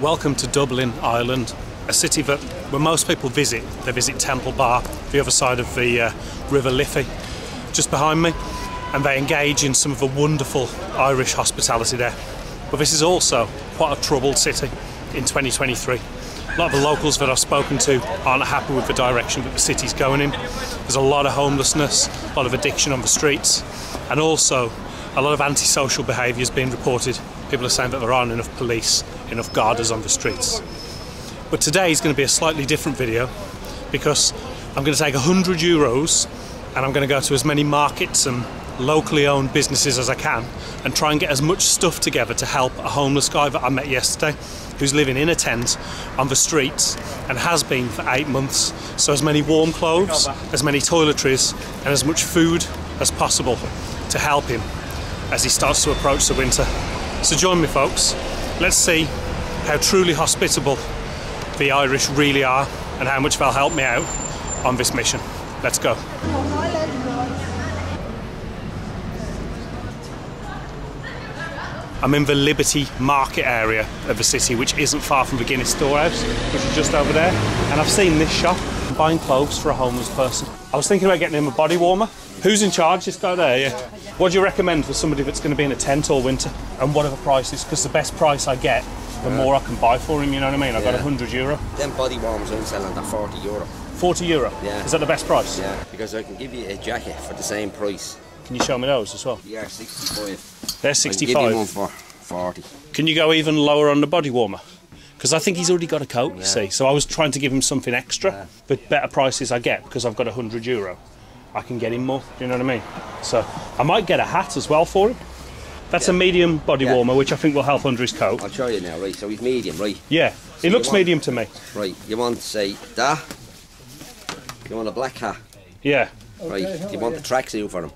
Welcome to Dublin, Ireland, a city that where most people visit. They visit Temple Bar, the other side of the River Liffey, just behind me, and they engage in some of the wonderful Irish hospitality there. But this is also quite a troubled city in 2023. A lot of the locals that I've spoken to aren't happy with the direction that the city's going in. There's a lot of homelessness, a lot of addiction on the streets, and also a lot of antisocial behaviour is being reported. People are saying that there aren't enough police, enough guarders on the streets. But today is going to be a slightly different video because I'm going to take €100 and I'm going to go to as many markets and locally owned businesses as I can and try and get as much stuff together to help a homeless guy that I met yesterday, who's living in a tent on the streets and has been for 8 months. So as many warm clothes, as many toiletries and as much food as possible to help him as he starts to approach the winter. So join me, folks. Let's see how truly hospitable the Irish really are and how much they'll help me out on this mission. Let's go. I'm in the Liberty Market area of the city, which isn't far from the Guinness Storehouse, which is just over there. And I've seen this shop, buying clothes for a homeless person. I was thinking about getting him a body warmer. Who's in charge? This guy there, yeah. What do you recommend for somebody that's going to be in a tent all winter? And what are the prices? Because the best price I get, the more I can buy for him, you know what I mean? I've got €100. Them body warmers are selling at €40. €40? Yeah. Is that the best price? Yeah, because I can give you a jacket for the same price. Can you show me those as well? Yeah, 65. They're 65. I can give you one for 40. Can you go even lower on the body warmer? Because I think he's already got a coat, you see. So I was trying to give him something extra. Yeah. The better prices I get, because I've got €100, I can get him more. Do you know what I mean? So I might get a hat as well for him. That's a medium body warmer, which I think will help under his coat. I'll show you now, right? So he's medium, right? Yeah. So he looks medium to me. Right. You want, say, that? You want a black hat? Yeah. Right. Okay, you want the tracksuit for him?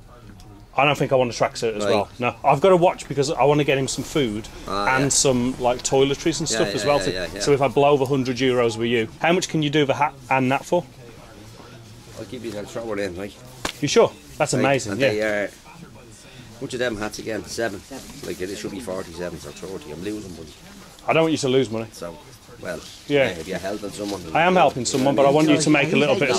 I don't think I want a tracksuit as well. No, I've got to watch because I want to get him some food and some like toiletries and stuff as well. So if I blow the €100 with you, how much can you do the hat and that for? I'll give you that strap one in, right? You sure? That's amazing. And they, which of them hats again? Seven. Like it should be 47s or 40. I'm losing money. I don't want you to lose money. So, well, if you're helping someone, I am helping someone, but I want you to make a little bit.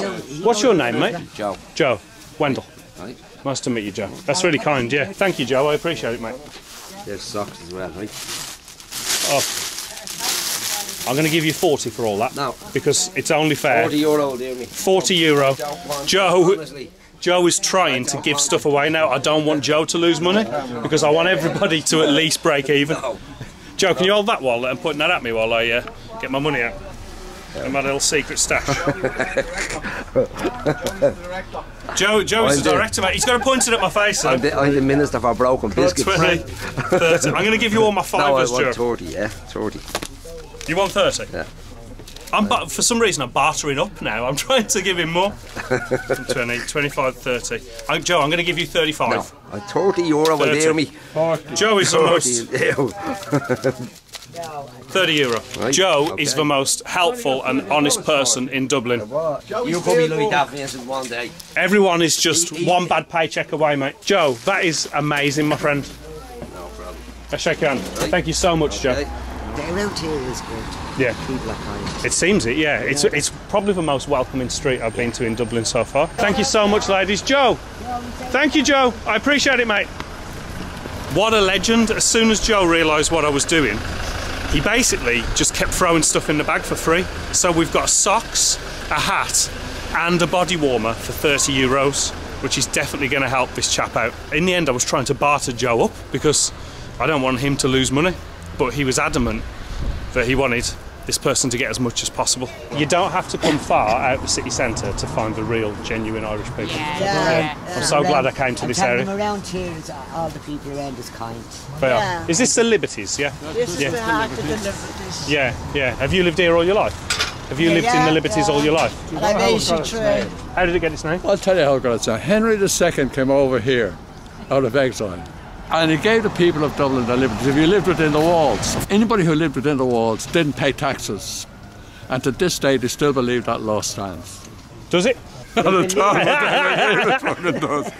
What's your name, mate? Joe. Joe. Wendall. Right. Nice to meet you, Joe. That's really kind, yeah. Thank you, Joe. I appreciate it, mate. There's socks as well, right? Oh. I'm going to give you 40 for all that. No. Because it's only fair. €40, dear me. €40. Joe. Honestly. Joe is trying to give stuff away now. I don't want Joe to lose money because I want everybody to at least break even. No. Joe, can you hold that wallet and point that at me while I get my money out? And my little secret stash. Joe is the director, mate. He's got to point it at my face. I'm the minister for broken biscuits. 20, 30. I'm going to give you all my fivers, Joe. No, I want 30, yeah. 30. You want 30? Yeah. For some reason, I'm bartering up now. I'm trying to give him more. 20, 25, 30. Joe, I'm going to give you 35. No, €30 will hear me. 40. Joe is almost... €30. Right. Joe is the most helpful and honest person in Dublin. You'll probably look at that in one day. Everyone is just one bad paycheck away, mate. Joe, that is amazing, my friend. No problem. I shake your hand. Right. Thank you so much, Joe. The route here is good. Yeah. People are kind. It seems it, yeah. It's probably the most welcoming street I've been to in Dublin so far. Thank you so much, ladies. Joe, thank you, Joe. I appreciate it, mate. What a legend. As soon as Joe realised what I was doing, he basically just kept throwing stuff in the bag for free. So we've got socks, a hat and a body warmer for €30, which is definitely going to help this chap out. In the end, I was trying to barter Joe up because I don't want him to lose money, but he was adamant that he wanted this person to get as much as possible. You don't have to come far out the city centre to find the real, genuine Irish people. I'm so glad I came to this area. Around here, all the people around is kind. They are. Is this the Liberties? Yeah. This is the heart of the Liberties. Yeah, yeah. Have you lived here all your life? Have you lived in the Liberties all your life? How did it get its name? I'll tell you how it got its name. Henry II came over here out of exile. And it gave the people of Dublin their liberties if you lived within the walls. Anybody who lived within the walls didn't pay taxes. And to this day, they still believe that law stands. Does it? Not at all. It does.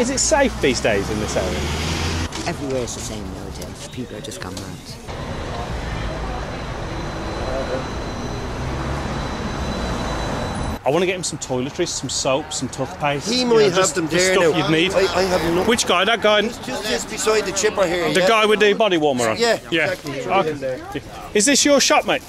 Is it safe these days in this area? Everywhere is the same nowadays. People are just gone mad. I want to get him some toiletries, some soap, some toothpaste. He might have them there now. You'd need. I have no. Which guy? That guy? He's just beside the chipper here. The guy with the body warmer on? Yeah. Yeah. Exactly. Okay. Is this your shop, mate?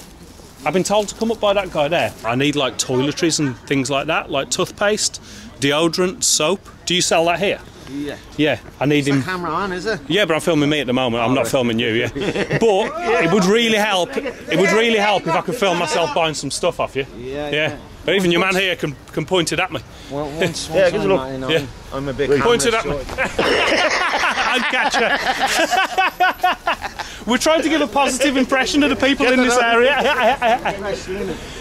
I've been told to come up by that guy there. I need like toiletries and things like that, like toothpaste, deodorant, soap. Do you sell that here? Yeah. Yeah, I need him. Is the camera on, is it? Yeah, but I'm filming me at the moment. I'm not filming you, yeah. But it would really help. It would really help if I could film myself buying some stuff off you. Yeah. Yeah. Or even your man here can point it at me. Well, once give it a look. I'm a bit. Point it at me. I'll catch you. We're trying to give a positive impression to the people in this area.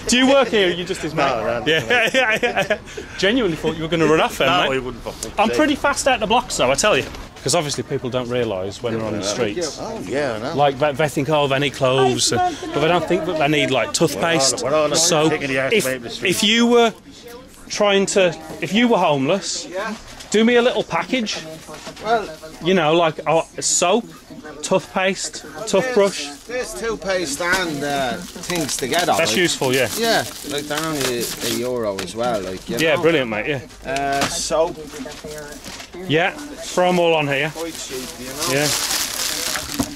Do you work here? Or are you just his mate? No, yeah. Genuinely thought you were going to run off then, mate. No, he wouldn't. I'm pretty fast out the blocks, though, I tell you. Because obviously people don't realise when they're on the streets. Oh, yeah, I know. Like, they think, oh, they need clothes, but they don't think that they need, like, toothpaste, soap. If you were trying to... If you were homeless, do me a little package. Well, you know, like soap, toothpaste, toothbrush. There's toothpaste and things together. That's like, useful, yeah. Yeah, like they're only €1 as well. Like, you know. Brilliant, mate, yeah. Soap. Yeah, throw them all on here. Quite cheap, you know? Yeah.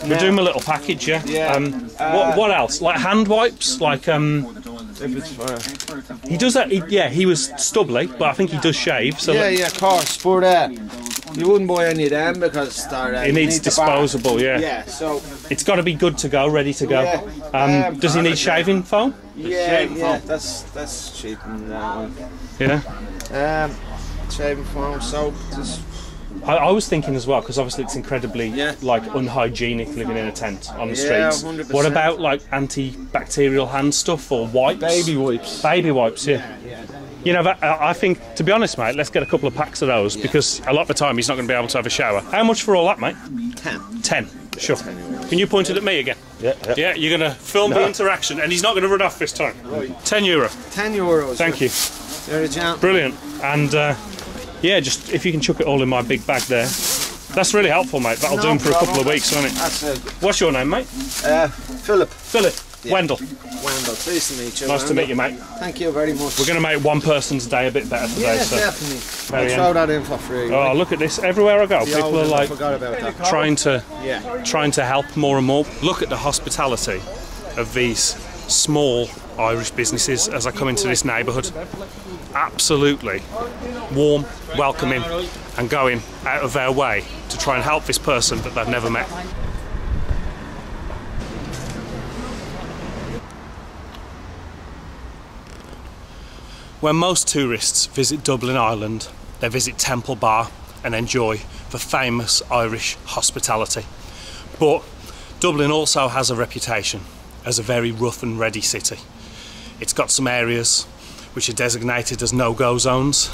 We'll do them a little package, yeah. What else? Like hand wipes, like if it's he does that. He was stubbly, but I think he does shave. So yeah, of course. But you wouldn't buy any of them because they're. It needs disposable, yeah. Yeah, so it's got to be good to go, ready to go. Yeah. Does he need shaving foam? Yeah, that's cheap. That one. Yeah. Shaving foam, soap. I was thinking as well, because obviously it's incredibly like unhygienic living in a tent on the streets. 100%. What about like antibacterial hand stuff or wipes? Baby wipes. Baby wipes, yeah. You know, that, I think, to be honest, mate, let's get a couple of packs of those because a lot of the time he's not going to be able to have a shower. How much for all that, mate? 10. Sure. Can you point it at me again? Yeah. Yeah, you're going to film the interaction and he's not going to run off this time. Right. €10. €10. Thank you. There you go. Brilliant. And... yeah, just if you can chuck it all in my big bag there. That's really helpful, mate. That'll do him for a couple of weeks, won't it? Absolutely. What's your name, mate? Philip. Philip. Yeah. Wendall. Wendall. Pleased to meet you. Nice to meet you, mate. Thank you very much. We're going to make one person's day a bit better today. Yeah, so. Definitely. I'll throw that in for free. Oh, look at this. Everywhere I go, people are like trying to help more and more. Look at the hospitality of these small Irish businesses as I come into this neighbourhood. Absolutely warm, welcoming, and going out of their way to try and help this person that they've never met. When most tourists visit Dublin, Ireland, they visit Temple Bar and enjoy the famous Irish hospitality. But Dublin also has a reputation as a very rough and ready city. It's got some areas which are designated as no-go zones,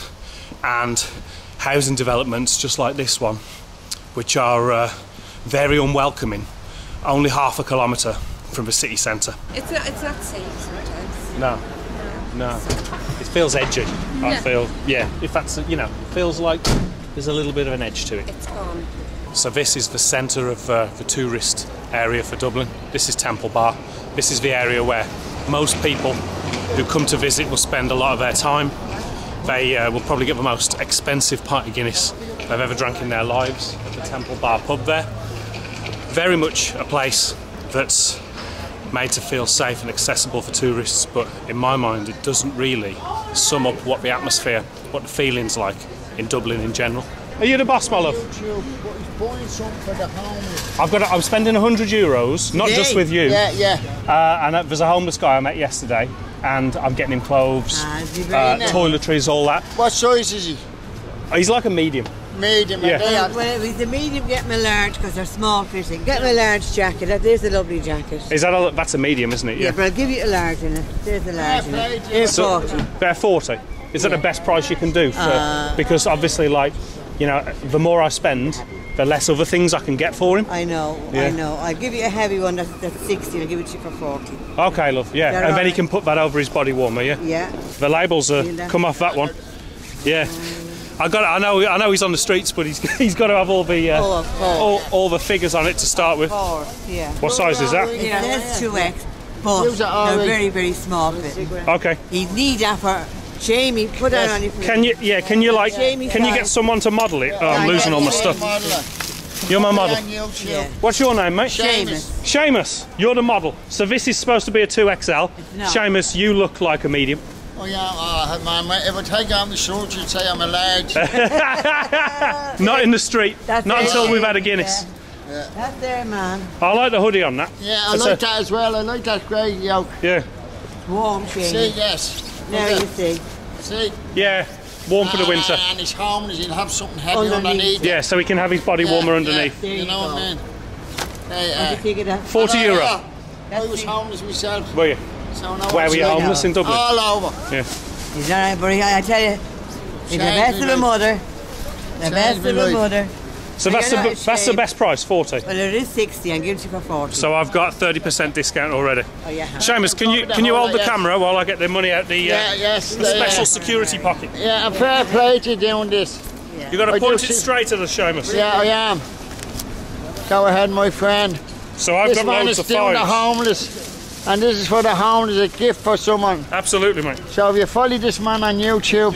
and housing developments just like this one, which are very unwelcoming, only half a kilometre from the city centre. It's not safe sometimes. No. It feels edgy, I feel. Yeah, if that's, you know, it feels like there's a little bit of an edge to it. It's gone. So this is the centre of the tourist area for Dublin. This is Temple Bar. This is the area where most people who come to visit will spend a lot of their time. They will probably get the most expensive pint of Guinness they've ever drank in their lives at the Temple Bar pub there. Very much a place that's made to feel safe and accessible for tourists, but in my mind it doesn't really sum up what the atmosphere, what the feeling's like in Dublin in general. Are you the boss, my love? I'm spending €100, not just with you. And there's a homeless guy I met yesterday, and I'm getting him clothes, toiletries, all that. What size is he? He's like a medium. Medium, yeah. Well, if he's a medium, get him a large, because they're small fitting. Get him a large jacket. There's a lovely jacket. Is that a, that's a medium, isn't it? Yeah, but I'll give you a large in it. There's a large in it. They're 40. They're 40? Is that the best price you can do? For, because obviously, like, you know, the more I spend, the less other things I can get for him. I know, I know. I'll give you a heavy one that's 60, I'll give it to you for 40. Okay, love, yeah. And then he can put that over his body warmer, yeah? Yeah. The labels come off that one. Yeah. I know he's on the streets, but he's got to have all the all the figures on it to start with. What size is that? Yeah, that's 2X, but they're very, very small. Okay. He'd need that for Jamie, put that on your face. Can you, yeah, can you like, Jamie, can you get someone to model it? Oh, I'm losing all my stuff. You're my model. Yeah. What's your name, mate? Seamus. Seamus, you're the model. So this is supposed to be a 2XL. No. Seamus, you look like a medium. Oh yeah, oh, man, mate. If I take out my shorts, you'd say I'm a large. Not in the street. That's not until we've had a Guinness. Yeah. That's there, man. I like the hoodie on that. Yeah, I like that as well. I like that grey yoke. Yeah. Warm, Seamus. See, yes. Now you see. See? Yeah. Warm for the winter. And his homies, he'll have something heavy underneath. Yeah, so he can have his body warmer underneath. Yeah, you know what I mean? Hey, €40. I was homeless myself. Were you? So where were you homeless in Dublin? All over. Yeah. He's all right, buddy. I tell you, he's the best of a mother. The best of a mother. So that's the best price, 40. Well, it is 60. I'm giving it for 40. So I've got 30% discount already. Oh yeah. Seamus, can you hold the camera while I get the money out the special security pocket? Yeah, a fair play to doing this. Yeah. You've got to point it straight at the Seamus. Yeah, I am. Go ahead, my friend. So I've got loads of fives. This man is doing the homeless, and this is for the homeless, a gift for someone. Absolutely, mate. So if you follow this man on YouTube,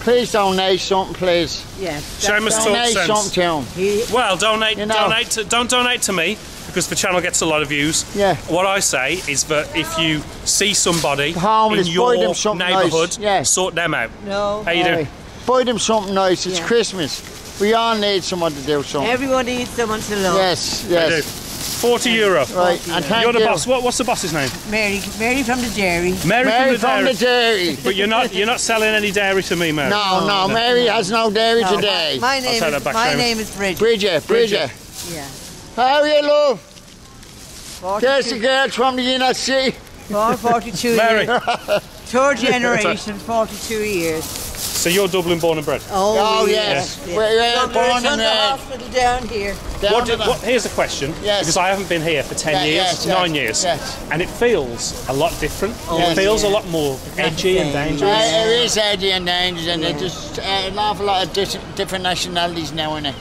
please donate something, please. Yes. Seamus talks sense. Something to him. Well, donate, you know. Don't donate to me, because the channel gets a lot of views. Yeah. What I say is that if you see somebody in your neighbourhood, nice. Sort them out. No. How you doing? Buy them something nice. It's Christmas. We all need someone to do something. Everyone needs someone to love. Yes, yes. They do. €40. Right. And you're the boss. What's the boss's name? Mary. Mary from the dairy. Mary from the dairy. But you're not selling any dairy to me, Mary. No, no. Mary has no dairy today. My name is Bridget. Bridget. Yeah. How are you, love? There's the girls from the inner city. 42 Mary. Years. Third generation, 42 years. So you're Dublin born and bred? Oh yes. We're born and bred. Down here. Here's a question, because I haven't been here for 10 years, 9 years, and it feels a lot different. It feels a lot more edgy and dangerous. It is edgy and dangerous, and there's just an awful lot of different nationalities now in it.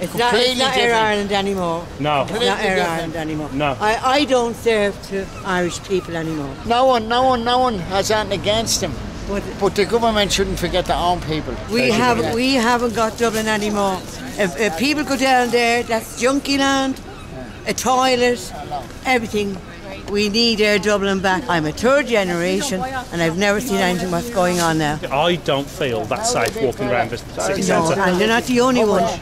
It's not Air Ireland anymore. No. It's not Air Ireland anymore. No. I don't serve to Irish people anymore. No one has anything against them. But the government shouldn't forget their own people. We haven't got Dublin anymore. If people go down there, that's junkie land, a toilet, everything. We need Air Dublin back. I'm a third generation and I've never seen anything what's going on now. I don't feel that safe walking around the city centre. And they're not the only ones.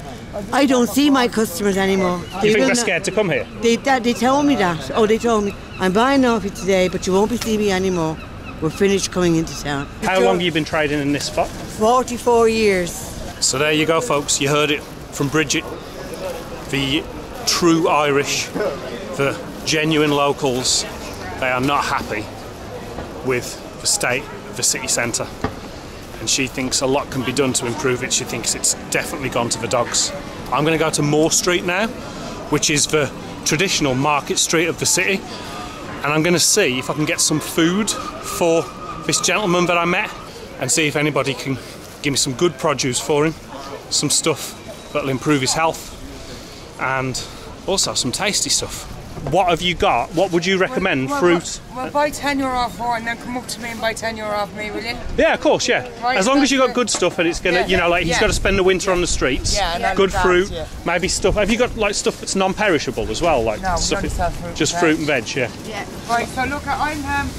I don't see my customers anymore. You think they're scared to come here? They told me that. Oh, they told me, I'm buying off you today, but you won't be seeing me anymore. We're finished coming into town. How long have you been trading in this spot? 44 years. So there you go, folks. You heard it from Bridget. The true Irish, the genuine locals, they are not happy with the state of the city centre. And she thinks a lot can be done to improve it. She thinks it's definitely gone to the dogs. I'm going to go to Moore Street now, which is the traditional market street of the city. And I'm going to see if I can get some food for this gentleman that I met and see if anybody can give me some good produce for him, some stuff that'll improve his health and also some tasty stuff. What have you got? What would you recommend? Fruit? Well, buy €10 off one and then come up to me and buy €10 off me, will you? Yeah, of course, yeah. Right, as long as you've got good stuff and it's going to, you know, like he's got to spend the winter on the streets. Yeah, and good fruit, maybe stuff. Have you got like stuff that's non-perishable as well? Like no, stuff we don't sell fruit just fruit and veg, Yeah. Right, so look, I'm...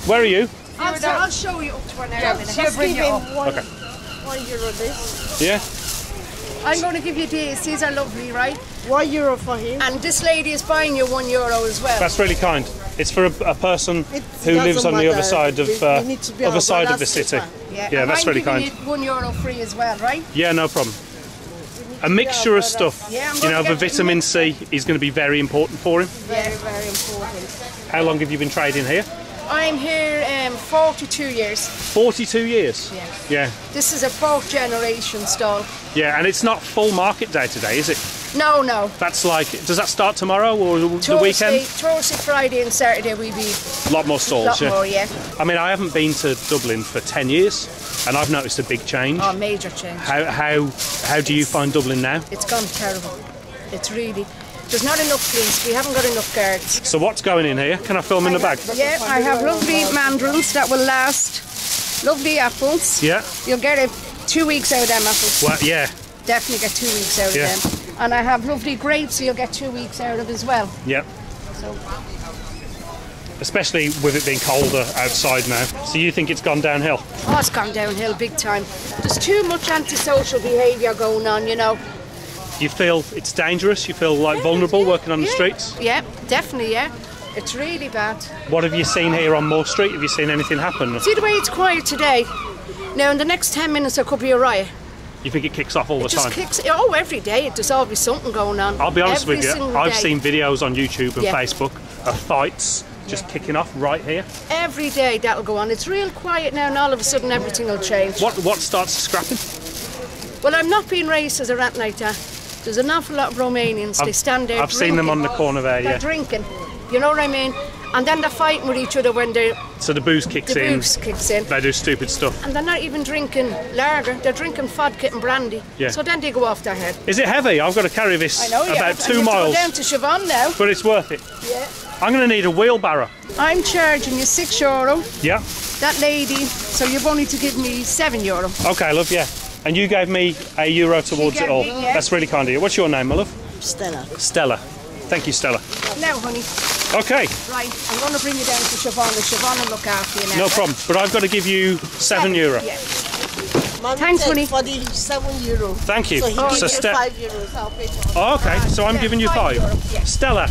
Where are you? I'll show you up to an hour in a minute. Just give him €1 this. Yeah? I'm going to give you these. These are lovely, right? €1 for him. And this lady is buying you €1 as well. That's really kind. It's for a person who lives on the other side of the city. Yeah, that's really kind. €1 free as well, right? Yeah, no problem. A mixture of stuff. Yeah, you know, the vitamin C is going to be very important for him. Very, very important. How long have you been trading here? I'm here 42 years. 42 years? Yeah. Yeah. This is a fourth generation stall. Yeah, and it's not full market day today, is it? No, no. That's like, does that start tomorrow or the weekend? Thursday, Friday and Saturday we be... A lot more stalls, A lot more, yeah. I mean, I haven't been to Dublin for 10 years and I've noticed a big change. Oh, major change. How do you find Dublin now? It's gone terrible. It's really... There's not enough police, we haven't got enough guards. So what's going in here? Can I film in the bag? Yeah, I have lovely mandarins that will last Lovely apples. Yeah. You'll get 2 weeks out of them apples. Well, yeah. Definitely get 2 weeks out of them. And I have lovely grapes, so you'll get 2 weeks out of as well. Yep. So. Especially with it being colder outside now. So you think it's gone downhill? Oh, it's gone downhill big time. There's too much antisocial behaviour going on, you know. You feel it's dangerous? You feel like vulnerable working on the streets? Yeah, definitely, yeah. It's really bad. What have you seen here on Moore Street? Have you seen anything happen? See the way it's quiet today? Now, in the next 10 minutes there could be a riot. You think it kicks off all the time? It just kicks... Oh, every day. There's always something going on. I'll be honest with you. I've seen videos on YouTube and Facebook of fights... Just kicking off right here. Every day that'll go on. It's real quiet now and all of a sudden everything will change. What starts scrapping? Well, I'm not being racist or anything like that. There's an awful lot of Romanians. They stand there drinking. I've seen them on the corner there, yeah. They're drinking. You know what I mean? And then they're fighting with each other when they... So the booze kicks in. The booze kicks in. They do stupid stuff. And they're not even drinking lager. They're drinking vodka and brandy. Yeah. So then they go off their head. Is it heavy? I've got to carry this about 2 miles. I know, yeah. I'm down to Siobhan now. But it's worth it. Yeah. I'm going to need a wheelbarrow. I'm charging you €6. Yeah. That lady, so you've only to give me €7. Okay, love, yeah. And you gave me €1 towards it all. Yeah. That's really kind of you. What's your name, my love? Stella. Stella. Thank you, Stella. Now, honey. Okay. Right, I'm going to bring you down to Siobhan and Siobhan will look after you now. No problem, but I've got to give you €7. Yeah. Mom, thanks, honey. For the €7. Thank you. So he gives you €5. I'll pay for okay, so I'm giving you €5. Yeah. Stella.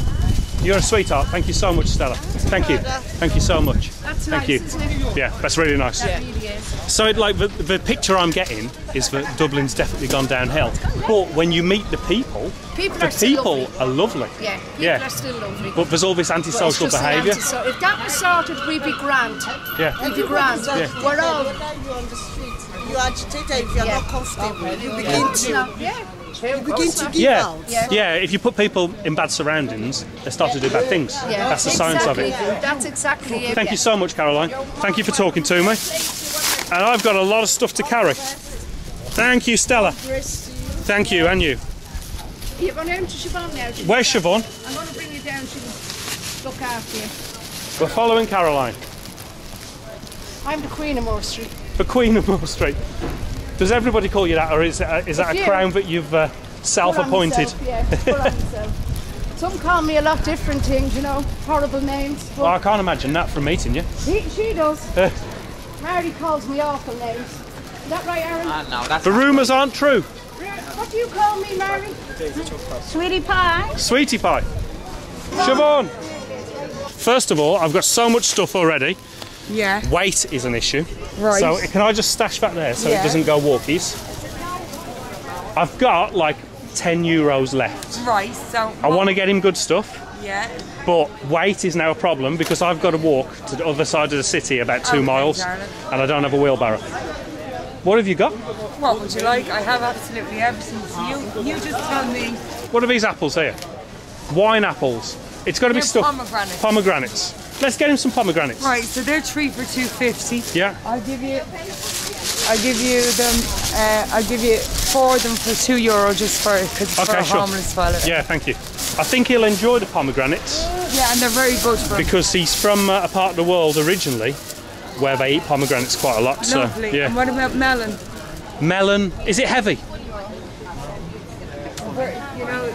You're a sweetheart. Thank you so much, Stella. Thank you. Thank you so much. That's nice, isn't it? Yeah, that's really nice. Yeah. So, like, the picture I'm getting is that Dublin's definitely gone downhill. But when you meet the people, the people are lovely. Yeah, people are still lovely. But there's all this antisocial behaviour. If that was sorted, we'd be grand. Yeah. We'd be grand. Yeah. We're all... You agitate if you're not comfortable. You begin to... Yeah. If you put people in bad surroundings, they start to do bad things. Yeah. That's the science of it. That's exactly it. Thank you so much, Caroline. Thank you for talking to me. And I've got a lot of stuff to carry. Thank you, Stella. Thank you, and you. You've gone home to Siobhan now. Where's Siobhan? I'm going to bring you down to look after you. We're following Caroline. I'm the Queen of Moore Street. The Queen of Moore Street. Does everybody call you that, or is that a crown that you've self-appointed? Self. Some call me a lot different things, you know, horrible names. Well, I can't imagine that from meeting you. She does. Mary calls me awful names. Is that right, Aaron? No, that's the rumours aren't true. What do you call me, Mary? Sweetie Pie. Sweetie Pie. Siobhan. First of all, I've got so much stuff already. Yeah. Weight is an issue. Right. So can I just stash that there so it doesn't go walkies? I've got like €10 left. Right, so... I want to get him good stuff. Yeah. But weight is now a problem because I've got to walk to the other side of the city about 2 miles and I don't have a wheelbarrow. What have you got? What would you like? I have absolutely everything. You just tell me. What are these apples here? Wine apples. It's got to be stuff. Pomegranates. Pomegranates. Let's get him some pomegranates. Right, so they're 3 for $2.50. Yeah. I'll give you 4 of them for €2 just for a homeless fella. Yeah, thank you. I think he'll enjoy the pomegranates. Yeah, and they're very good for him. Because he's from a part of the world originally where they eat pomegranates quite a lot. Lovely. So, yeah. And what about melon? Melon, is it heavy? You know,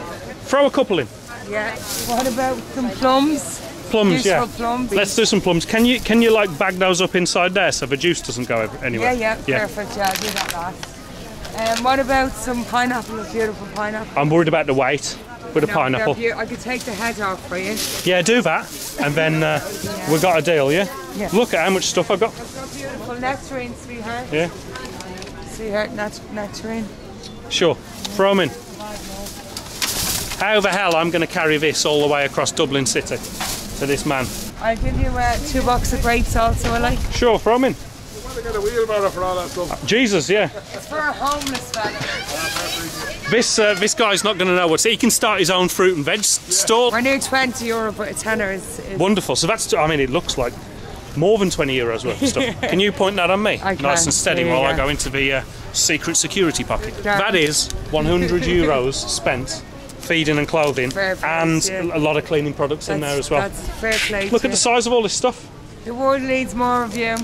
throw a couple in. Yeah. What about some plums? Plums, yeah. Plums. Let's do some plums. Can you like bag those up inside there so the juice doesn't go anywhere? Yeah. Perfect. Yeah, I'll do that last. And what about some pineapple? A beautiful pineapple. I'm worried about the weight with a pineapple. I could take the head off for you. Yeah, do that, and then we got a deal. Yeah? Yeah. Look at how much stuff I've got. That's so beautiful. Nectarine, sweetheart. Yeah. Sweetheart, nectarine. Sure. Throw them in. How the hell I'm going to carry this all the way across Dublin City? To this man. I'll give you 2 boxes of grapes also, will I? Sure, throw them in. You want to get a wheelbarrow for all that stuff? Jesus, yeah. It's for a homeless fella. This guy's not going to know what's... He can start his own fruit and veg store. I knew €20, but a tenner is... Wonderful. So that's... I mean, it looks like more than €20 worth of stuff. Can you point that on me? I can. Nice and steady while I go into the secret security pocket. That is €100 spent. Feeding and clothing place, and a lot of cleaning products in there as well. That's fair play. Look at the size of all this stuff. The world needs more of you.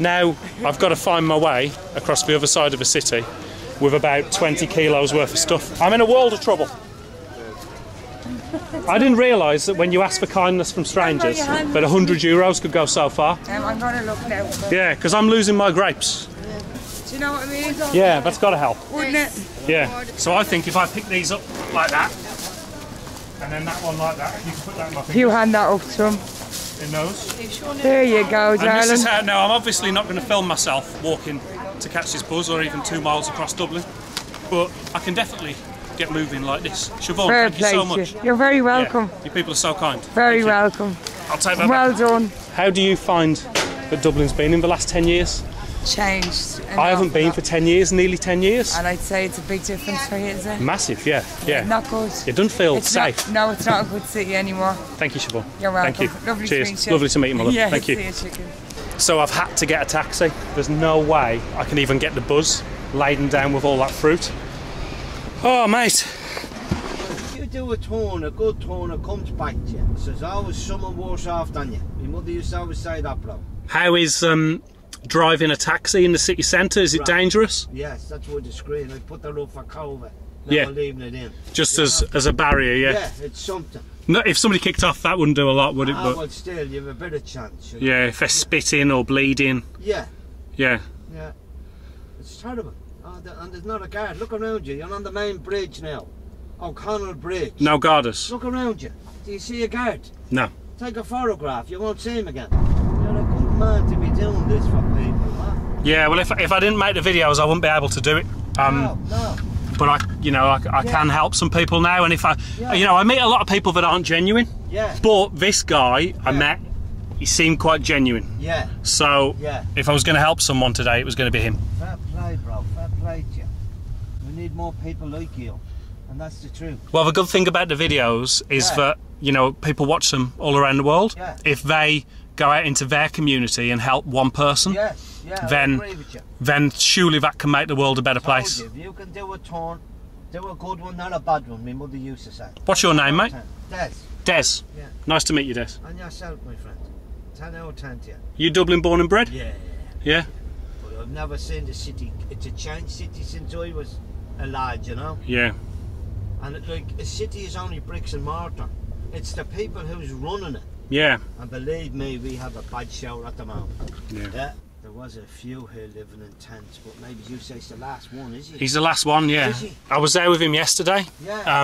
Now I've got to find my way across the other side of the city with about 20 kilos worth of stuff. I'm in a world of trouble. I didn't realise that when you ask for kindness from strangers, that €100 could go so far. I'm going to look now. Yeah, because I'm losing my grapes. Yeah. Do you know what I mean? Yeah, that's got to help. Wouldn't it? Yeah. So I think if I pick these up like that, and then that one like that, you can put that in my finger. You hand that up to him. In those. There you go, darling. And this is how, now I'm obviously not going to film myself walking to catch this bus or even 2 miles across Dublin, but I can definitely get moving like this. Siobhan, thank you so much. You're very welcome. Yeah, you people are so kind. Very welcome. I'll take that back. Well done. How do you find that Dublin's been in the last 10 years? Changed. I haven't been for 10 years, nearly 10 years. And I'd say it's a big difference for you, is it? Massive, yeah. Yeah. Not good. It doesn't feel safe. No, it's not a good city anymore. Thank you, Siobhan. You're welcome. Thank you. Lovely to meet you. Lovely to meet you, my love. Yeah, thank you. See you, chicken. So I've had to get a taxi. There's no way I can even get the bus laden down with all that fruit. Oh, mate. You do a turn, a good turn, it comes back to you. So there's always someone worse off than you. My mother used to always say that, bro. How is driving a taxi in the city centre? Is it dangerous? Yes, that's what the screen. I put that up for COVID. Yeah. Leaving it in. Just as a barrier, yeah? Yeah, it's something. No, if somebody kicked off, that wouldn't do a lot, would it? But well, still, you have a better chance. You know? Yeah, if they're spitting or bleeding. Yeah. Yeah. Yeah. It's terrible. Oh, and there's not a guard. Look around you. You're on the main bridge now. O'Connell Bridge. No guarders. Look around you. Do you see a guard? No. Take a photograph. You won't see him again. You're a good man to be doing this for people, huh? Yeah, well, if I didn't make the videos, I wouldn't be able to do it. No. But I can help some people now, and if I meet a lot of people that aren't genuine. Yeah. But this guy I met, he seemed quite genuine. Yeah. So if I was going to help someone today, it was going to be him. Fair play, bro. Fair play to you. We need more people like you, and that's the truth. Well, the good thing about the videos is that people watch them all around the world. Yeah. If they go out into their community and help one person, then surely that can make the world a better place. If you can do a turn, do a good one, not a bad one, my mother used to say. What's your name, mate? Des. Des. Yeah. Nice to meet you, Des. And yourself, my friend. 10 out of 10 to you. You Dublin born and bred? Yeah. Yeah? But I've never seen the city. It's a changed city since I was a lad, you know? Yeah. And a city is only bricks and mortar. It's the people who's running it. Yeah. And believe me, we have a bad show at the moment. Yeah. There was a few here living in tents, but maybe you say it's the last one, is he? He's the last one, yeah. Is he? I was there with him yesterday. Yeah.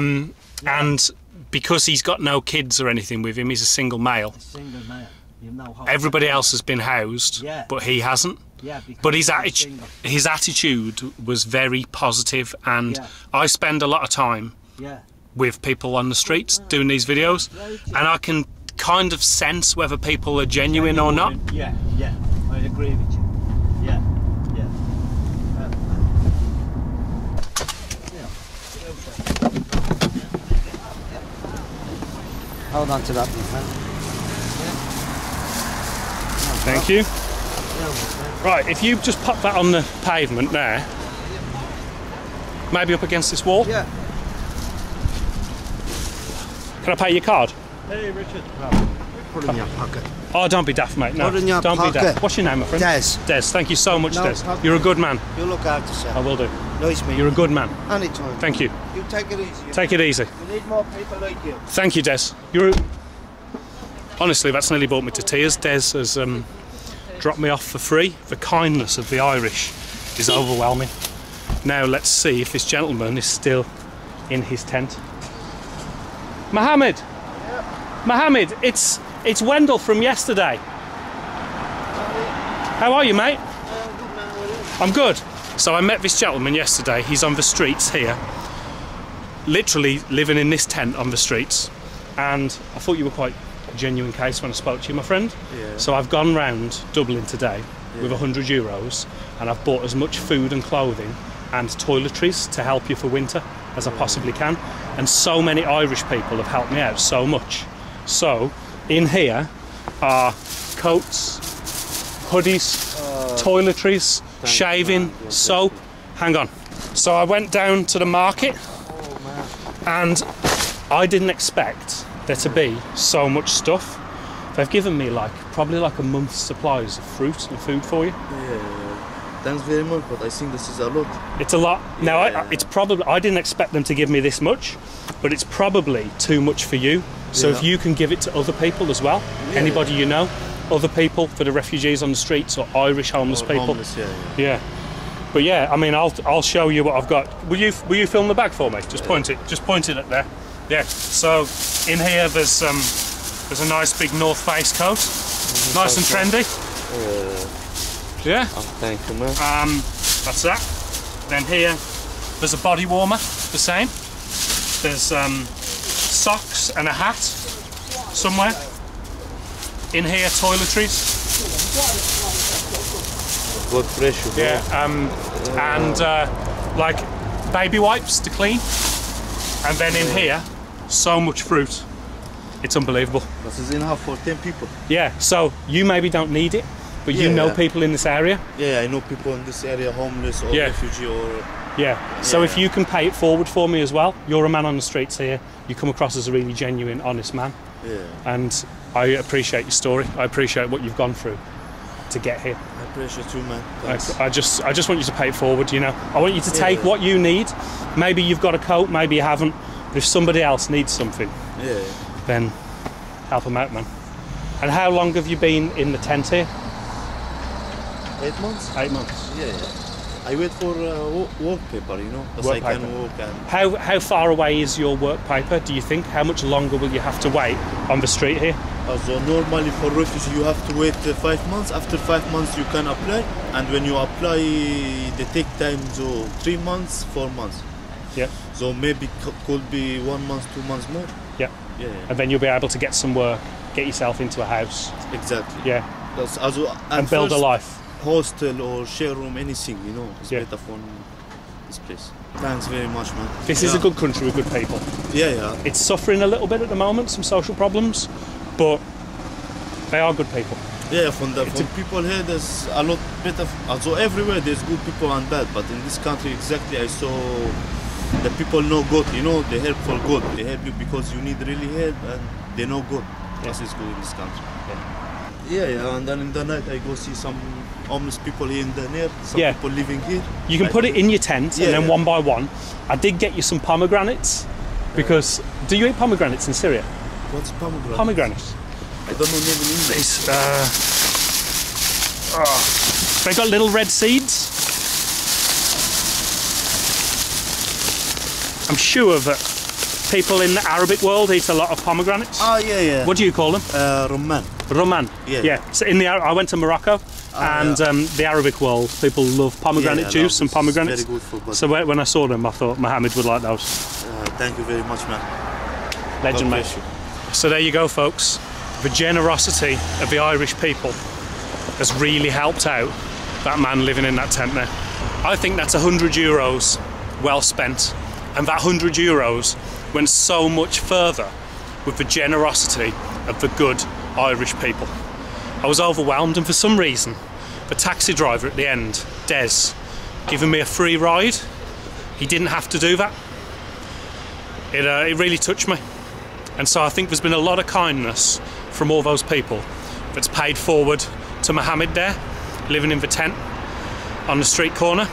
And because he's got no kids or anything with him, he's a single male. A single male. You've no hope. Everybody else has been housed, but he hasn't. Yeah, but his attitude was very positive, and I spend a lot of time with people on the streets doing these videos, and I can kind of sense whether people are genuine or not. Yeah, yeah, I agree with you. Yeah, yeah. Hold on to that, my friend. Thank you. Right, if you just pop that on the pavement there, maybe up against this wall. Yeah. Can I pay your card? Hey, Richard. Put it in your pocket. Oh, don't be daft, mate. No, put it in your pocket. Be daft. What's your name, my friend? Des. Des, thank you so much, Des. You're a good man. You look after yourself. I will do. Nice meeting you. You're a good man. Anytime. Thank you. You take it easy. Take it easy. We need more people like you. Thank you, Des. Honestly, that's nearly brought me to tears. Des has dropped me off for free. The kindness of the Irish is overwhelming. Now, let's see if this gentleman is still in his tent. Mohammed! Mohammed, it's Wendall from yesterday. How are you, mate? I'm good. So I met this gentleman yesterday. He's on the streets here, literally living in this tent on the streets. And I thought you were quite a genuine case when I spoke to you, my friend. Yeah. So I've gone round Dublin today with €100, and I've bought as much food and clothing and toiletries to help you for winter as I possibly can. And so many Irish people have helped me out so much. So, in here are coats, hoodies, toiletries, shaving, soap. Hang on. So I went down to the market, and I didn't expect there to be so much stuff. They've given me probably a month's supplies of fruit and food for you. Yeah, thanks very much, but I think this is a lot. It's a lot. Yeah. Now, it's probably, I didn't expect them to give me this much, but it's probably too much for you. So if you can give it to other people as well, anybody you know, other people, for the refugees on the streets or Irish homeless people. Homeless, But yeah, I mean, I'll show you what I've got. Will you film the bag for me? Just point it at there. Yeah. So in here there's a nice big North Face coat, nice and trendy. Yeah. Oh, thank you, man. That's that. Then here there's a body warmer, the same. There's socks and a hat somewhere. In here, toiletries. Blood pressure. Yeah, like baby wipes to clean, and then in here, so much fruit, it's unbelievable. This is enough for 10 people. Yeah, so you maybe don't need it, but you know people in this area. Yeah, I know people in this area, homeless or refugee or... Yeah, so if you can pay it forward for me as well, you're a man on the streets here, you come across as a really genuine, honest man. Yeah. And I appreciate your story, I appreciate what you've gone through to get here. I appreciate you, man. I just want you to pay it forward, you know. I want you to take what you need. Maybe you've got a coat, maybe you haven't, but if somebody else needs something, then help them out, man. And how long have you been in the tent here? 8 months. 8 months. I wait for work paper, you know, because I can work. And how far away is your work paper, do you think? How much longer will you have to wait on the street here? So normally for refugee you have to wait 5 months. After 5 months you can apply, and when you apply they take time, so 3 months, 4 months. Yeah. So maybe could be 1 month, 2 months more. Yeah. Yeah. And then you'll be able to get some work, get yourself into a house. Exactly. Yeah. That's, and build a life. Hostel or share room, anything, you know, it's better for this place. Thanks very much, man. This is a good country with good people. Yeah, yeah. It's suffering a little bit at the moment, some social problems, but they are good people. Yeah, from people here, there's a lot better. Also, everywhere there's good people and bad, but in this country exactly, I saw the people know God, you know, they help for God. They help you because you need really help, and they know God. This is good in this country. Yeah, and then in the night I go see some homeless people here in the near, some people living here. You can put it in your tent and then one by one. I did get you some pomegranates, because do you eat pomegranates in Syria? What's pomegranate? Pomegranates. I don't know in English. They got little red seeds. I'm sure that people in the Arabic world eat a lot of pomegranates. Oh, yeah. What do you call them? Rumman. Rumman. Yeah. So I went to Morocco, the Arabic world, people love pomegranate juice and pomegranates. Very good for body. So when I saw them, I thought Mohammed would like those. Thank you very much, man. Legend, mate. So there you go, folks. The generosity of the Irish people has really helped out that man living in that tent there. I think that's €100 well spent, and that €100 went so much further with the generosity of the good Irish people. I was overwhelmed, and for some reason the taxi driver at the end, Des, giving me a free ride. He didn't have to do that. It really touched me, and so I think there's been a lot of kindness from all those people that's paid forward to Mohammed there, living in the tent on the street corner,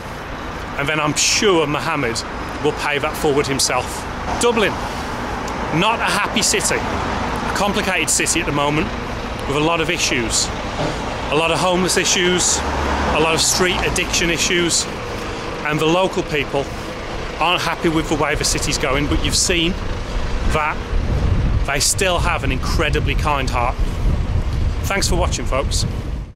and then I'm sure Mohammed will pay that forward himself. Dublin, not a happy city. Complicated city at the moment, with a lot of issues, a lot of homeless issues, a lot of street addiction issues, and the local people aren't happy with the way the city's going, but you've seen that they still have an incredibly kind heart. Thanks for watching, folks.